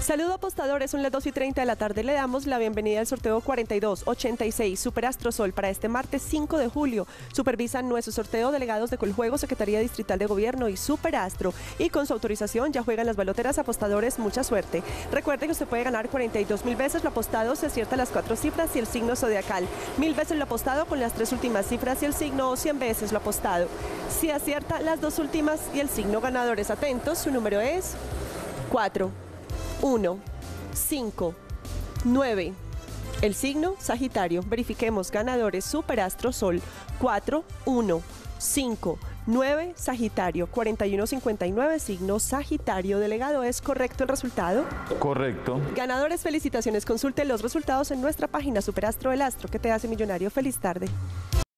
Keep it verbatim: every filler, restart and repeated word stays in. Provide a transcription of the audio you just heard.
Saludos apostadores, son las dos y treinta de la tarde. Le damos la bienvenida al sorteo cuarenta y dos ochenta y seis Súper Astro Sol para este martes cinco de julio. Supervisan nuestro sorteo delegados de Coljuego, Secretaría Distrital de Gobierno y Súper Astro. Y con su autorización ya juegan las baloteras apostadores. Mucha suerte. Recuerde que usted puede ganar cuarenta y dos mil veces lo apostado, se acierta las cuatro cifras y el signo zodiacal. Mil veces lo apostado con las tres últimas cifras y el signo, o cien veces lo apostado si acierta las dos últimas y el signo ganadores. Atentos, su número es cuatro uno cinco nueve. El signo Sagitario. Verifiquemos ganadores Súper Astro Sol cuatro uno cinco nueve Sagitario, cuarenta y uno cincuenta y nueve signo Sagitario. Delegado, ¿es correcto el resultado? Correcto. Ganadores, felicitaciones. Consulte los resultados en nuestra página Súper Astro, el astro que te hace millonario. Feliz tarde.